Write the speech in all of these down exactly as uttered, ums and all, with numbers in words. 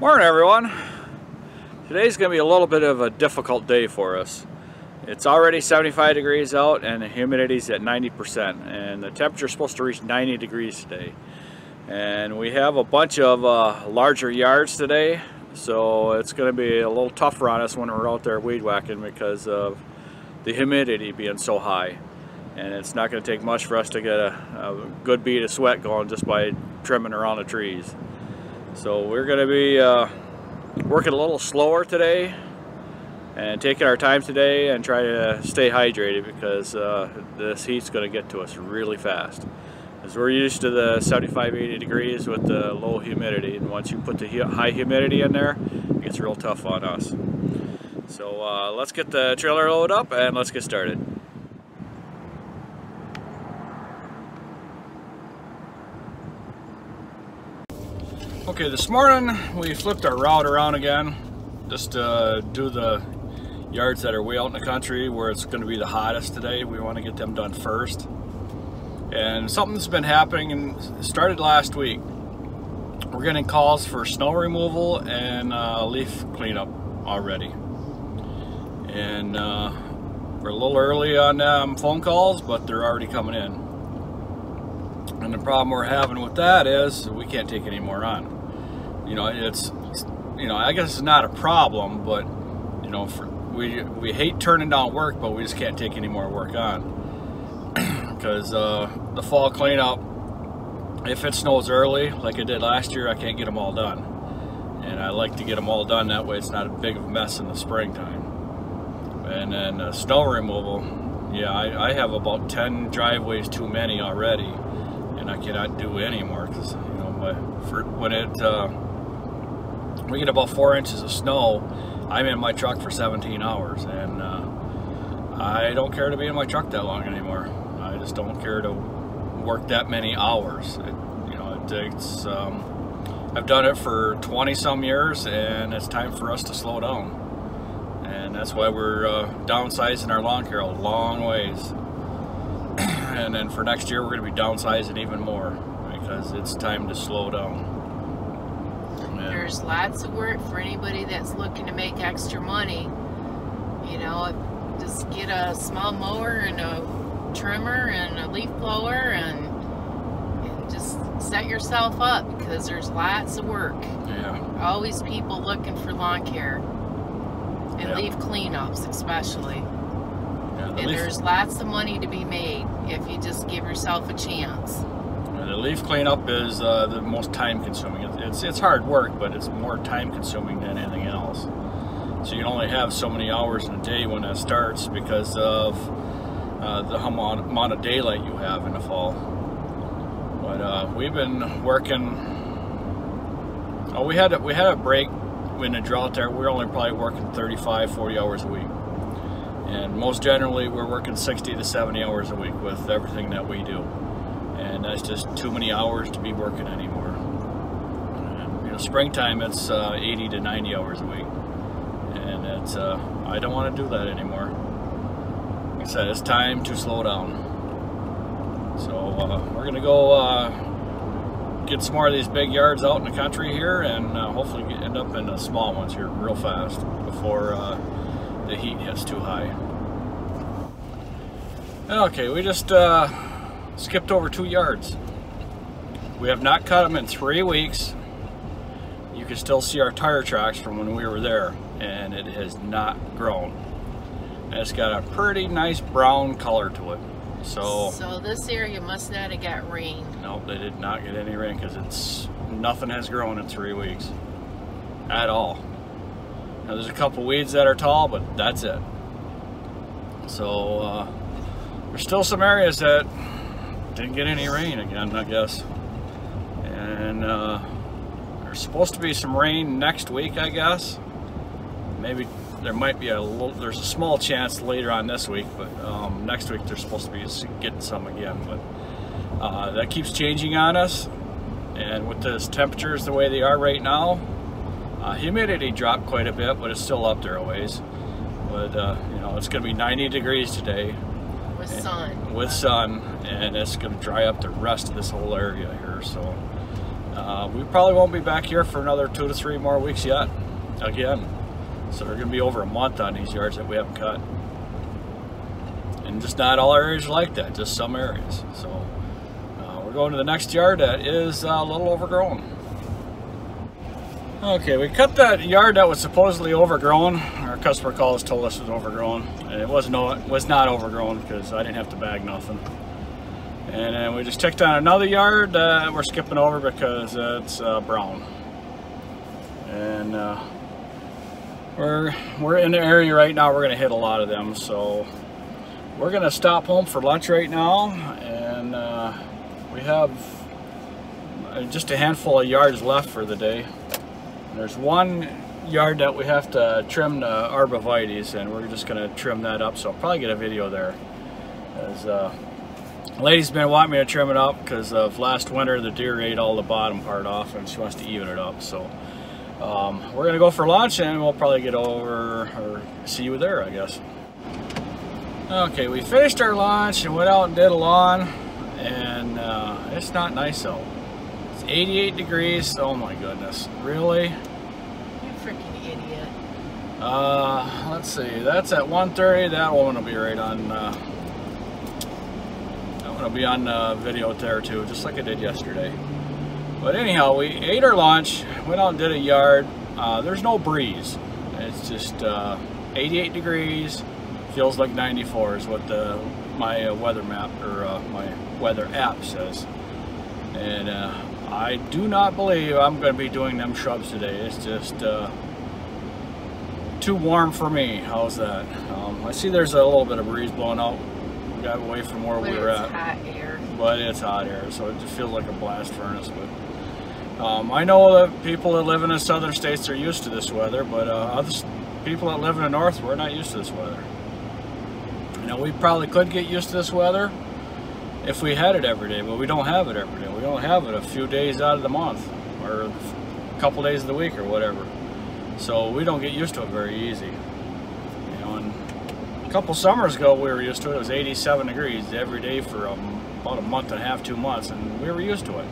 Morning everyone. Today's going to be a little bit of a difficult day for us. It's already seventy-five degrees out and the humidity's at ninety percent and the temperature's supposed to reach ninety degrees today. And we have a bunch of uh, larger yards today, so it's going to be a little tougher on us when we're out there weed whacking because of the humidity being so high. And it's not going to take much for us to get a, a good bead of sweat going just by trimming around the trees. So we're going to be uh, working a little slower today and taking our time today and try to stay hydrated because uh, this heat's going to get to us really fast. Because we're used to the seventy-five, eighty degrees with the low humidity, and once you put the high humidity in there, it gets real tough on us. So uh, let's get the trailer load up and let's get started. Okay, this morning we flipped our route around again just to do the yards that are way out in the country where it's going to be the hottest today. We want to get them done first. And something's been happening and started last week. We're getting calls for snow removal and uh, leaf cleanup already. And uh, we're a little early on um, phone calls, but they're already coming in. And the problem we're having with that is we can't take any more on. You know, it's, you know, I guess it's not a problem, but, you know, for, we, we hate turning down work, but we just can't take any more work on. Because uh, the fall cleanup, if it snows early, like it did last year, I can't get them all done. And I like to get them all done, that way it's not a big of a mess in the springtime. And then uh, snow removal, yeah, I, I have about ten driveways too many already. And I cannot do it anymore because, you know, my, for, when it uh, we get about four inches of snow, I'm in my truck for seventeen hours, and uh, I don't care to be in my truck that long anymore. I just don't care to work that many hours. It, you know, it takes. Um, I've done it for twenty some years, and it's time for us to slow down, and that's why we're uh, downsizing our lawn care a long ways. And then for next year, we're going to be downsizing even more because it's time to slow down. Yeah. There's lots of work for anybody that's looking to make extra money. You know, just get a small mower and a trimmer and a leaf blower and, and just set yourself up because there's lots of work. Yeah. Always people looking for lawn care and yeah. Leaf cleanups especially. Yeah, the and leaf, there's lots of money to be made if you just give yourself a chance. And the leaf cleanup is uh, the most time-consuming. It's, it's hard work, but it's more time-consuming than anything else. So you can only have so many hours in a day when that starts because of uh, the amount of daylight you have in the fall. But uh, we've been working. Oh, we had a, we had a break in the drought there. We were only probably working thirty-five, forty hours a week. And most generally, we're working sixty to seventy hours a week with everything that we do. And that's just too many hours to be working anymore. And, you know, springtime, it's uh, eighty to ninety hours a week. And it's, uh, I don't want to do that anymore. Like I said, it's time to slow down. So uh, we're going to go uh, get some more of these big yards out in the country here and uh, hopefully end up in the small ones here real fast before Uh, the heat gets too high. Okay, we just uh, skipped over two yards. We have not cut them in three weeks. You can still see our tire tracks from when we were there, and it has not grown. And it's got a pretty nice brown color to it. So, so this area must not have got rain. No, nope, they did not get any rain because it's nothing has grown in three weeks at all. Now, there's a couple weeds that are tall, but that's it. So uh, there's still some areas that didn't get any rain again, I guess. And uh, there's supposed to be some rain next week, I guess. Maybe there might be a little, there's a small chance later on this week, but um, next week there's supposed to be getting some again. But uh, that keeps changing on us. And with those temperatures the way they are right now, Uh, humidity dropped quite a bit, but it's still up there a ways. But uh, you know, it's going to be ninety degrees today with sun. With sun, and it's going to dry up the rest of this whole area here. So Uh, we probably won't be back here for another two to three more weeks yet, again. So they're going to be over a month on these yards that we haven't cut. And just not all areas are like that, just some areas. So uh, we're going to the next yard that is uh, a little overgrown. Okay, we cut that yard that was supposedly overgrown. Our customer calls told us it was overgrown, and it was no, it was not overgrown because I didn't have to bag nothing. And then we just checked on another yard that uh, we're skipping over because uh, it's uh, brown. And uh, we're we're in the area right now. We're gonna hit a lot of them, so we're gonna stop home for lunch right now, and uh, we have just a handful of yards left for the day. There's one yard that we have to trim the arborvitaes, and we're just going to trim that up, so I'll probably get a video there. As uh, the lady's been wanting me to trim it up because of last winter the deer ate all the bottom part off, and she wants to even it up. So um, we're going to go for lunch, and we'll probably get over or see you there, I guess. Okay, we finished our lunch and went out and did a lawn, and uh, it's not nice out. eighty-eight degrees. Oh my goodness, really? You freaking idiot. Uh, let's see, that's at one thirty. That one will be right on, uh, that one will be on uh, video there too, just like I did yesterday. But anyhow, we ate our lunch, went out and did a yard. Uh, there's no breeze. It's just uh, eighty-eight degrees, feels like ninety-four is what the my uh, weather map or uh, my weather app says. And uh, I do not believe I'm going to be doing them shrubs today. It's just uh, too warm for me. How's that? Um, I see there's a little bit of breeze blowing out. We got away from where we were at. But it's hot air. But it's hot air, so it just feels like a blast furnace. But um, I know that people that live in the southern states are used to this weather, but uh, other people that live in the north, we're not used to this weather. You know, we probably could get used to this weather if we had it every day, but we don't have it every day. We don't have it a few days out of the month or a couple days of the week or whatever. So we don't get used to it very easy. You know, and a couple summers ago we were used to it. It was eighty-seven degrees every day for um, about a month and a half, two months, and we were used to it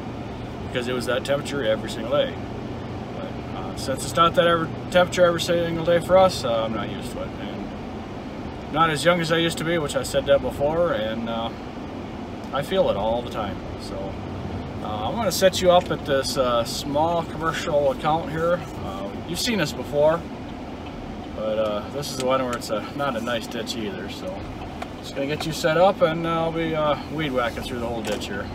because it was that temperature every single day. But uh, since it's not that every temperature every single day for us, uh, I'm not used to it. And I'm not as young as I used to be, which I said that before, and uh, I feel it all the time. So uh, I'm going to set you up at this uh, small commercial account here. Uh, you've seen this before, but uh, this is the one where it's a, not a nice ditch either. So just going to get you set up, and uh, I'll be uh, weed whacking through the whole ditch here.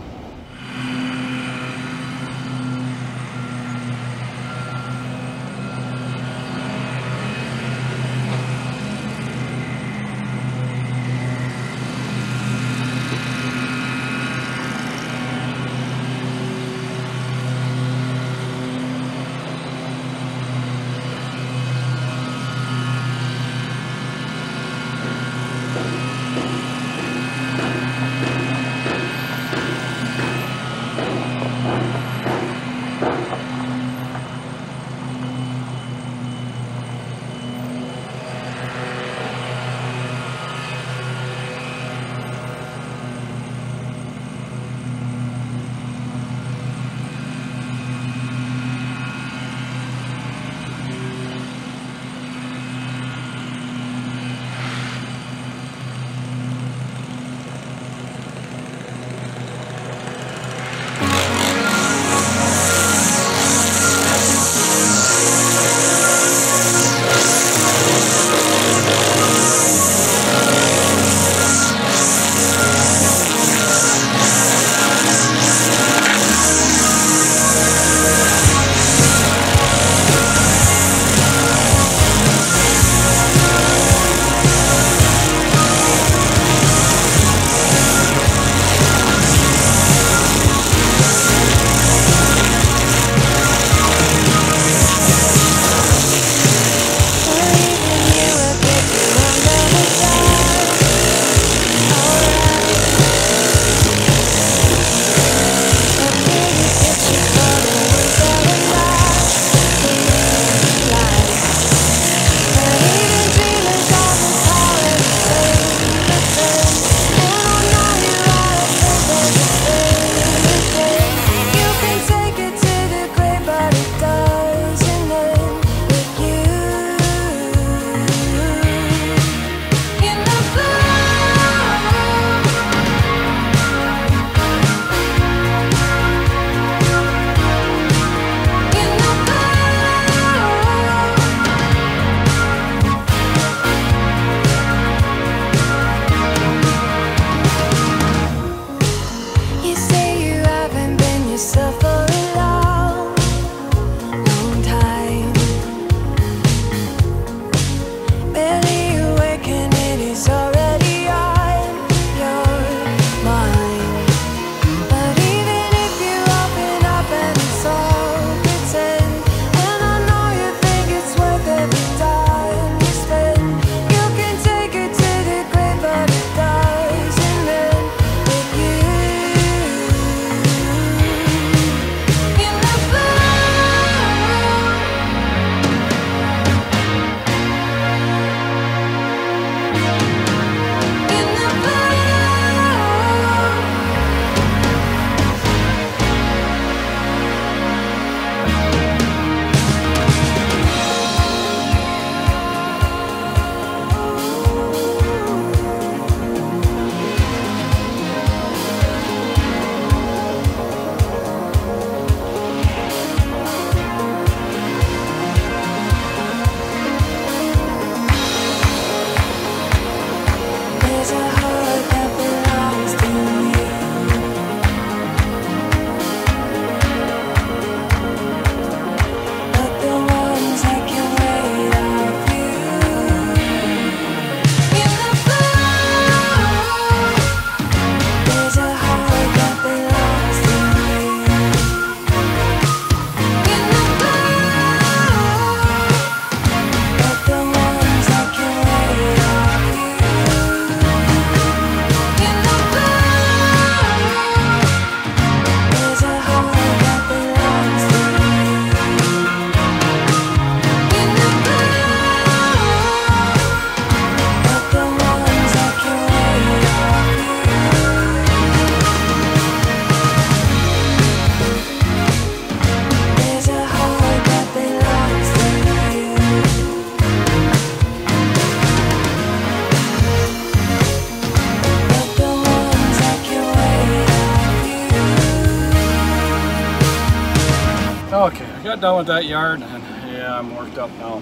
got done with that yard and yeah, I'm worked up now.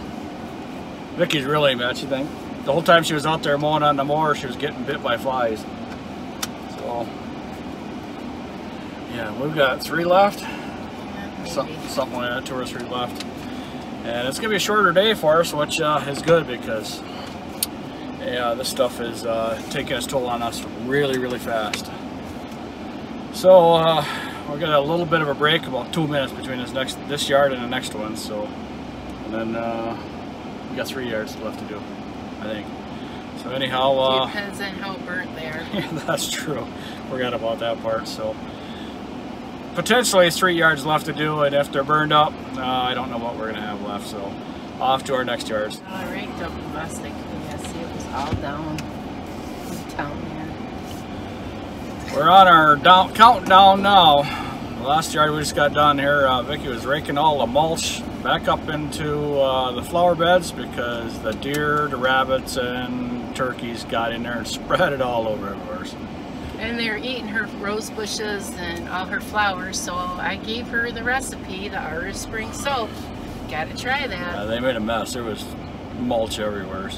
Vicky's really bad, you think? The whole time she was out there mowing on the mower, she was getting bit by flies. So, yeah, we've got three left. Something, something like that, two or three left. And it's going to be a shorter day for us, which uh, is good because, yeah, this stuff is uh, taking its toll on us really, really fast. So, uh, we're going to have a little bit of a break, about two minutes between this next this yard and the next one. So, and then uh, we got three yards left to do, I think. So anyhow, uh, depends on how burnt they are. Yeah, that's true. Forgot about that part. So potentially three yards left to do, and if they're burned up, uh, I don't know what we're gonna have left. So off to our next yards. All right, double domestic. Yeah, see, it was all down, down there. We're on our down, countdown now. The last yard we just got done here, uh, Vicky was raking all the mulch back up into uh, the flower beds because the deer, the rabbits, and turkeys got in there and spread it all over everywhere. And they're eating her rose bushes and all her flowers, so I gave her the recipe, the Art of Spring Soap. Gotta try that. Yeah, they made a mess. There was mulch everywhere.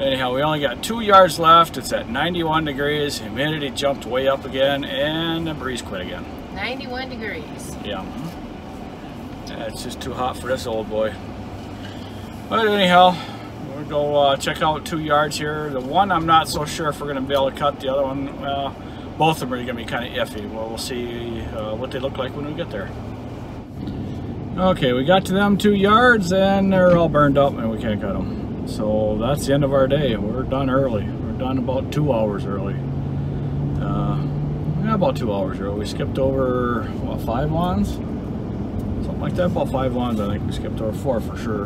Anyhow, we only got two yards left. It's at ninety-one degrees. Humidity jumped way up again, and the breeze quit again. ninety-one degrees. Yeah. It's just too hot for this old boy. But anyhow, we'll go uh, check out two yards here. The one I'm not so sure if we're going to be able to cut. The other one, well, both of them are going to be kind of iffy. Well, we'll see uh, what they look like when we get there. Okay, we got to them two yards and they're all burned up and we can't cut them. So that's the end of our day. We're done early. We're done about two hours early. Uh, yeah, about two hours early. We skipped over, what, five lawns? Something like that, about five lawns. I think we skipped over four for sure.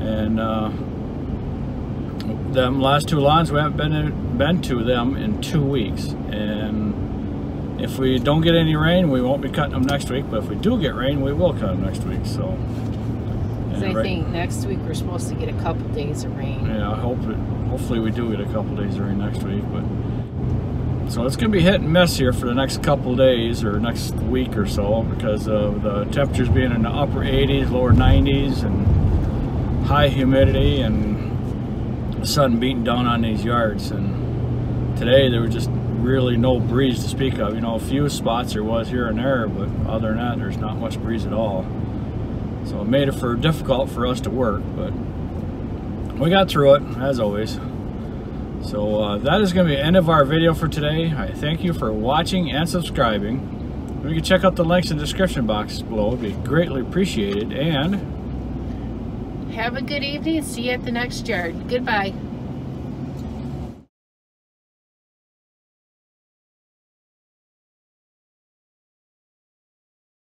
And uh, them last two lawns, we haven't been in, been to them in two weeks. And if we don't get any rain, we won't be cutting them next week. But if we do get rain, we will cut them next week. So. I right, think next week we're supposed to get a couple days of rain. Yeah, I hope it. Hopefully we do get a couple days of rain next week, but. So it's going to be hit and miss here for the next couple days or next week or so because of the temperatures being in the upper eighties, lower nineties, and high humidity and the sun beating down on these yards. And today there was just really no breeze to speak of. You know, a few spots there was here and there, but other than that, there's not much breeze at all. So it made it for difficult for us to work, but we got through it as always. So uh, that is going to be the end of our video for today. I thank you for watching and subscribing. If you can check out the links in the description box below, it would be greatly appreciated. And have a good evening. See you at the next yard. Goodbye.